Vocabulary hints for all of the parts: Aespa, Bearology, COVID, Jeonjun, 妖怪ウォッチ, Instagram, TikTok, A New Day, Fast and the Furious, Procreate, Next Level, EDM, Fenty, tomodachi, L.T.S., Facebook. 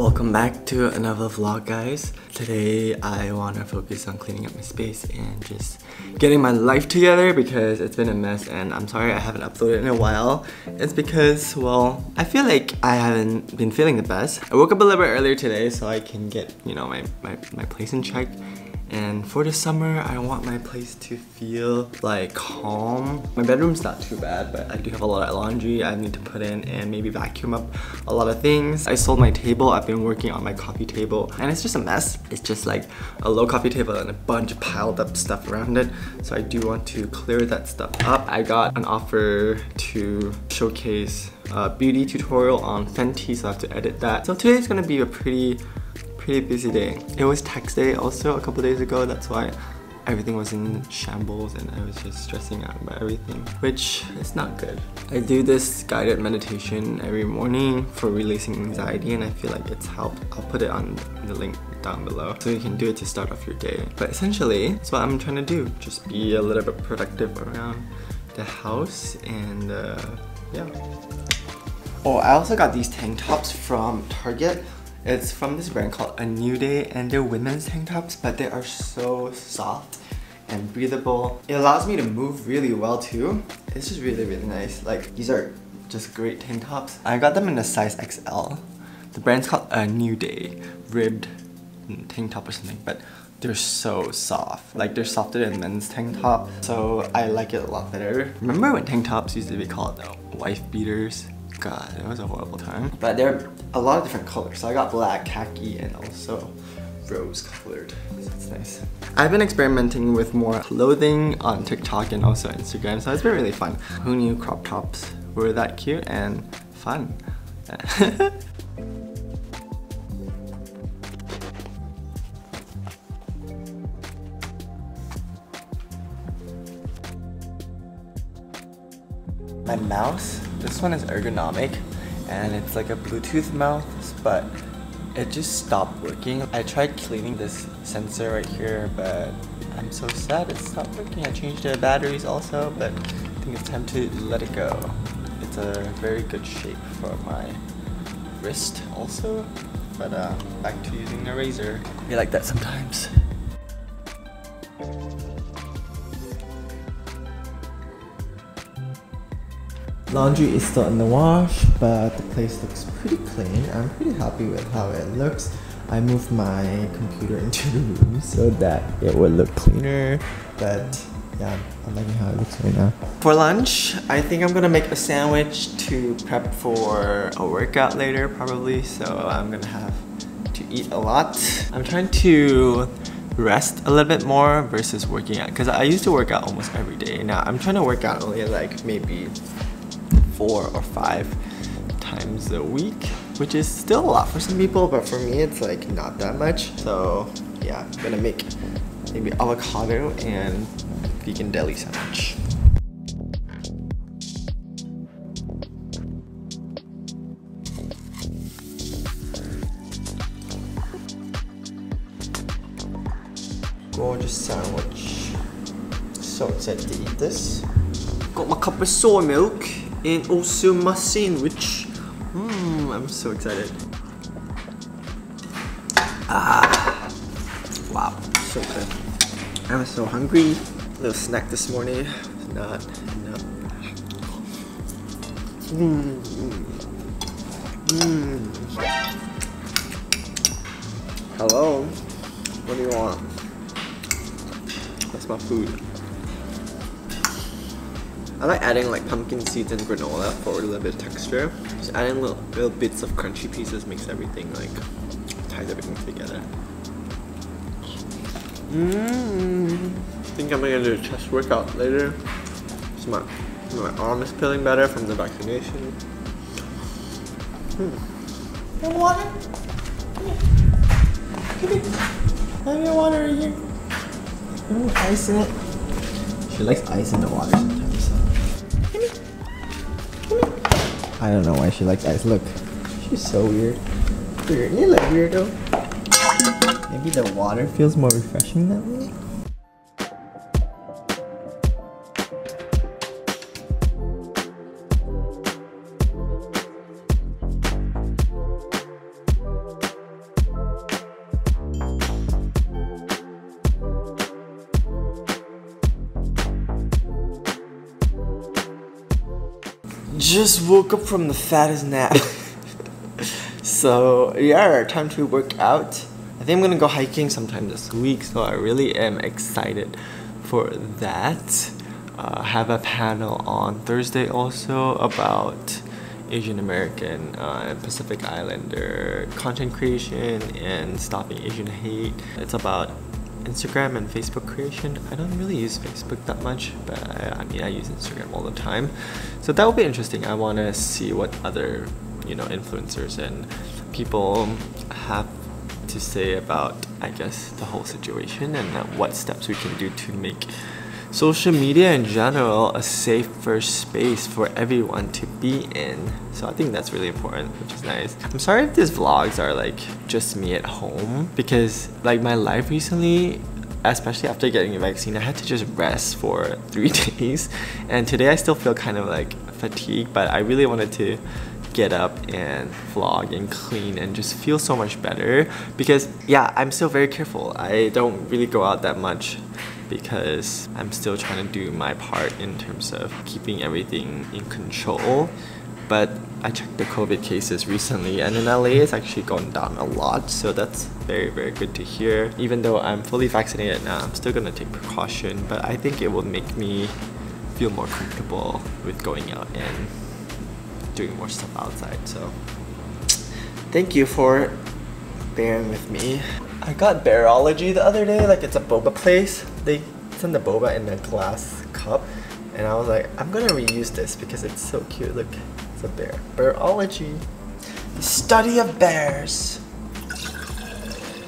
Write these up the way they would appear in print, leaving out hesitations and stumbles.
Welcome back to another vlog, guys. Today I want to focus on cleaning up my space and just getting my life together because it's been a mess and I'm sorry I haven't uploaded in a while. It's because, well, I feel like I haven't been feeling the best. I woke up a little bit earlier today so I can get, you know, my place in check. And for the summer, I want my place to feel like calm. My bedroom's not too bad, but I do have a lot of laundry I need to put in and maybe vacuum up a lot of things. I sold my table. I've been working on my coffee table and it's just a mess. It's just like a low coffee table and a bunch of piled up stuff around it. So I do want to clear that stuff up. I got an offer to showcase a beauty tutorial on Fenty, so I have to edit that. So today's gonna be a pretty busy day. It was tax day also a couple days ago, that's why everything was in shambles and I was just stressing out about everything, which is not good. I do this guided meditation every morning for releasing anxiety and I feel like it's helped. I'll put it on the link down below so you can do it to start off your day. But essentially, that's what I'm trying to do. Just be a little bit productive around the house and yeah. Oh, I also got these tank tops from Target. It's from this brand called A New Day and they're women's tank tops, but they are so soft and breathable. It allows me to move really well too. It's just really nice. Like, these are just great tank tops. I got them in a size XL. The brand's called A New Day ribbed tank top or something, but they're so soft. Like, they're softer than men's tank top, so I like it a lot better. Remember when tank tops used to be called wife beaters? God, it was a horrible time. But there are a lot of different colors. So I got black, khaki, and also rose colored. So that's nice. I've been experimenting with more clothing on TikTok and also Instagram, so it's been really fun. Who knew crop tops were that cute and fun? My mouse, this one is ergonomic and it's like a Bluetooth mouse, but it just stopped working. I tried cleaning this sensor right here, but I'm so sad it stopped working. I changed the batteries also, but I think it's time to let it go. It's a very good shape for my wrist also, but back to using a razor. I like that sometimes. Laundry is still in the wash, but the place looks pretty clean. I'm pretty happy with how it looks. I moved my computer into the room so that it would look cleaner, but yeah, I'm liking how it looks right now. For lunch, I think I'm gonna make a sandwich to prep for a workout later probably, so I'm gonna have to eat a lot. I'm trying to rest a little bit more versus working out, because I used to work out almost every day. Now I'm trying to work out only like maybe 4 or 5 times a week, which is still a lot for some people, but for me it's like not that much. So yeah, I'm gonna make maybe avocado and vegan deli sandwich. Gorgeous sandwich. So excited to eat this. Got my cup of soy milk and also my sandwich. I'm so excited. Ah, wow, so good. I'm so hungry. A little snack this morning was not enough. Hello, what do you want? That's my food. I like adding like pumpkin seeds and granola for a little bit of texture. Just adding little bits of crunchy pieces makes everything like, ties everything together. I think I'm gonna do a chest workout later. So my arm is feeling better from the vaccination. Your water? Come here. I have your water right here. Ooh, ice in it. She likes ice in the water sometimes. I don't know why she likes ice. Look, she's so weird. Weird, you look weirdo. Maybe the water feels more refreshing that way. Just woke up from the fattest nap. So yeah, time to work out. I think I'm gonna go hiking sometime this week, so I really am excited for that. I have a panel on Thursday also about Asian American and Pacific Islander content creation and stopping Asian hate. It's about Instagram and Facebook creation. I don't really use Facebook that much, but I mean, I use Instagram all the time. So that will be interesting. I want to see what other, you know, influencers and people have to say about, I guess, the whole situation and what steps we can do to make social media in general a safer space for everyone to be in. So I think that's really important, which is nice. I'm sorry if these vlogs are like just me at home, because like my life recently, especially after getting a vaccine, I had to just rest for 3 days, and today I still feel kind of like fatigued, but I really wanted to get up and vlog and clean and just feel so much better. Because yeah, I'm still very careful. I don't really go out that much because I'm still trying to do my part in terms of keeping everything in control. But I checked the COVID cases recently, and in LA it's actually gone down a lot, so that's very, very good to hear. Even though I'm fully vaccinated now, I'm still gonna take precaution, but I think it will make me feel more comfortable with going out and doing more stuff outside. So thank you for bearing with me. I got Bearology the other day. Like, it's a boba place. They send the boba in a glass cup, and I was like, I'm gonna reuse this because it's so cute. Look, it's a bear. Bearology, the study of bears.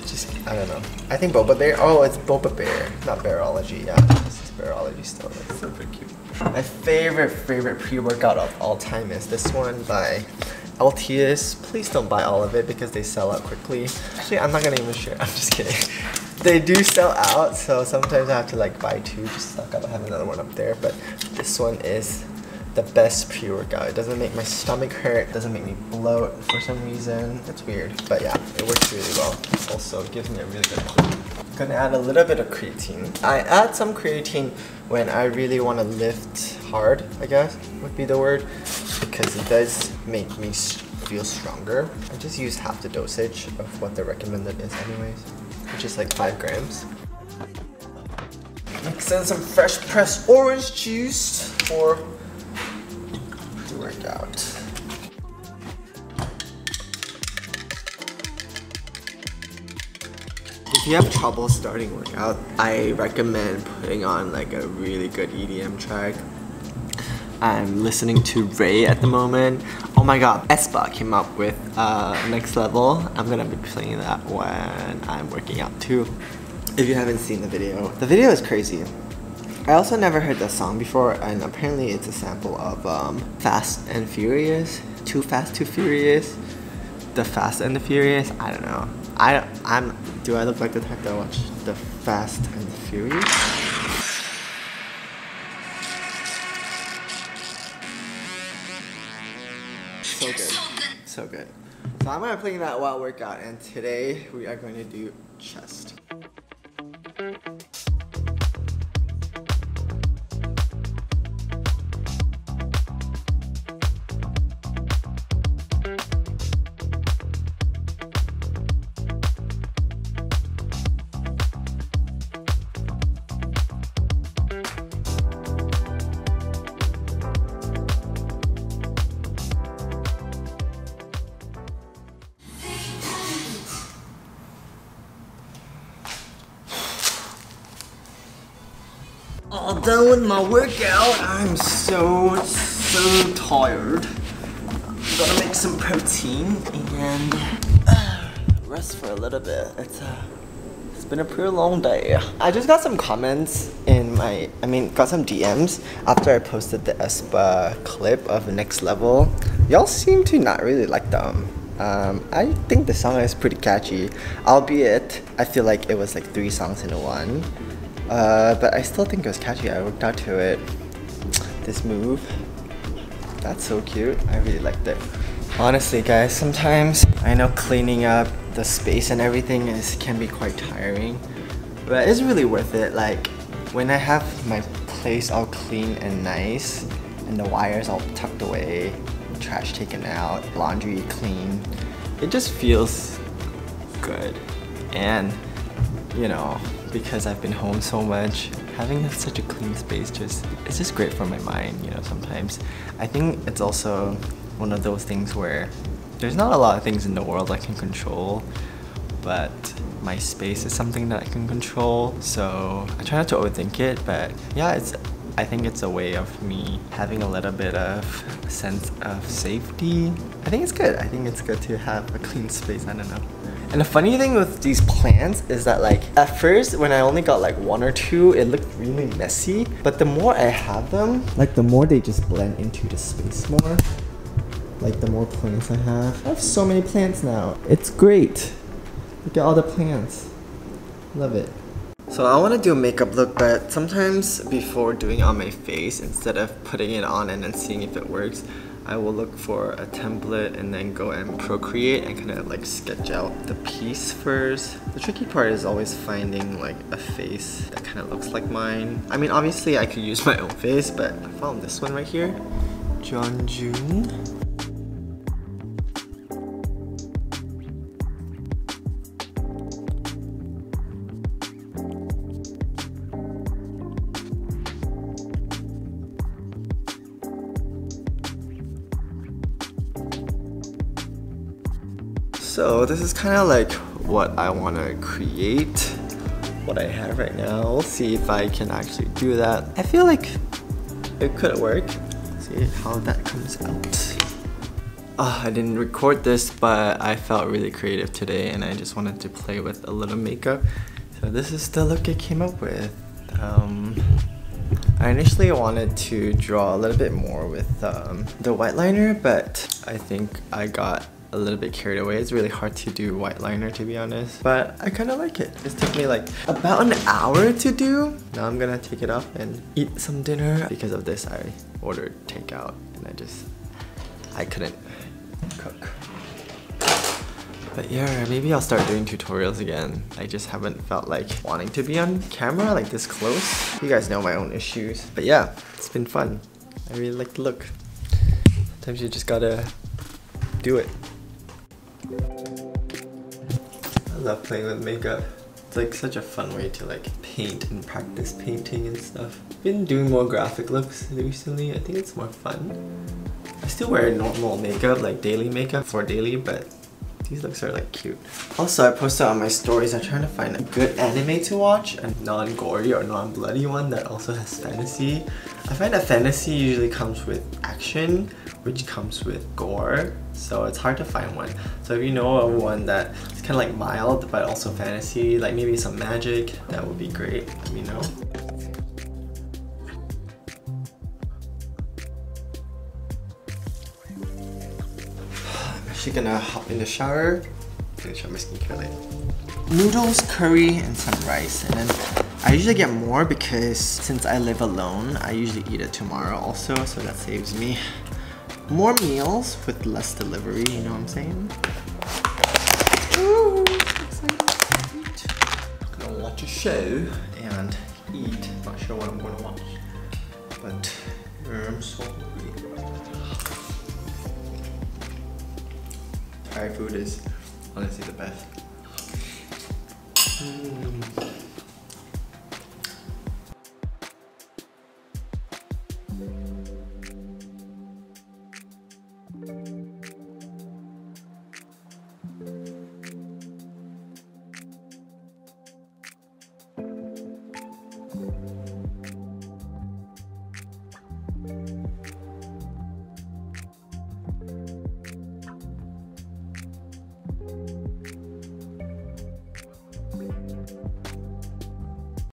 Just, I don't know, I think boba bear. Oh, it's boba bear, not Bearology. Yeah, this is Bearology still. That's super cute. My favorite pre-workout of all time is this one by L.T.S. Please don't buy all of it because they sell out quickly. Actually, I'm not gonna even share. I'm just kidding. They do sell out, so sometimes I have to like buy two just stock up. I have another one up there, but this one is the best pre-workout. It doesn't make my stomach hurt. It doesn't make me bloat for some reason. It's weird, but yeah, it works really well. Also, it gives me a really good pump. I'm gonna add a little bit of creatine. I add some creatine when I really want to lift hard, I guess would be the word, because it does make me feel stronger. I just used half the dosage of what the recommended is anyways, which is like 5 grams. Mix in some fresh pressed orange juice for the workout. If you have trouble starting workout, I recommend putting on like a really good EDM track. I'm listening to Ray at the moment. Oh my god, Aespa came up with Next Level. I'm gonna be playing that when I'm working out too. If you haven't seen the video is crazy. I also never heard that song before, and apparently it's a sample of Fast and Furious, Too Fast, Too Furious, the Fast and the Furious. I don't know. Do I look like the type that watched the Fast and the Furious? So good. So good. So I'm going to be playing that while workout, and today we are going to do chest. All done with my workout. I'm so tired. I'm gonna make some protein and rest for a little bit. It's been a pretty long day. I just got some comments in my, got some DMs after I posted the Aespa clip of Next Level. Y'all seem to not really like them. I think the song is pretty catchy, albeit I feel like it was like 3 songs into one. But I still think it was catchy. I worked out to it. This move, that's so cute. I really liked it. Honestly guys, sometimes I know cleaning up the space and everything can be quite tiring, but it's really worth it. Like, when I have my place all clean and nice, and the wires all tucked away, trash taken out, laundry clean. It just feels good. And, you know, because I've been home so much, having such a clean space just, it's just great for my mind, you know, sometimes. I think it's also one of those things where there's not a lot of things in the world I can control, but my space is something that I can control. So I try not to overthink it, but yeah, I think it's a way of me having a little bit of sense of safety. I think it's good. I think it's good to have a clean space, I don't know. And the funny thing with these plants is that, like, at first when I only got like one or two, it looked really messy. But the more I have them, like, the more they just blend into the space more. Like, the more plants I have. I have so many plants now. It's great. Look at all the plants. Love it. So I want to do a makeup look, but sometimes before doing it on my face, instead of putting it on and then seeing if it works, I will look for a template and then go and Procreate and kind of like sketch out the piece first. The tricky part is always finding like a face that kind of looks like mine. I mean, obviously I could use my own face, but I found this one right here, Jeonjun. So this is kind of like what I want to create, what I have right now. We'll see if I can actually do that. I feel like it could work. Let's see how that comes out. Oh, I didn't record this, but I felt really creative today and I just wanted to play with a little makeup. So this is the look I came up with. I initially wanted to draw a little bit more with the white liner, but I think I got a little bit carried away. It's really hard to do white liner, to be honest, but I kind of like it. This took me like about an hour to do. Now I'm gonna take it off and eat some dinner. Because of this, I ordered takeout and I couldn't cook. But yeah, maybe I'll start doing tutorials again. I just haven't felt like wanting to be on camera like this close. You guys know my own issues. But yeah, it's been fun. I really like the look. Sometimes you just gotta do it. I love playing with makeup. It's like such a fun way to like paint and practice painting and stuff. I've been doing more graphic looks recently. I think it's more fun. I still wear normal makeup, like daily makeup for daily, but these looks are like cute. Also, I posted on my stories, I'm trying to find a good anime to watch, a non-gory or non-bloody one that also has fantasy. I find that fantasy usually comes with action, which comes with gore, so it's hard to find one. So if you know of one that is kind of like mild but also fantasy, like maybe some magic, that would be great. Let me know. Actually gonna hop in the shower, finish up my skincare later. Noodles, curry, and some rice, and then I usually get more because since I live alone, I usually eat it tomorrow also, so that saves me more meals with less delivery, you know what I'm saying? Ooh, exciting. I'm gonna watch a show and eat. Not sure what I'm gonna watch, but I'm so hungry. Thai food is honestly the best.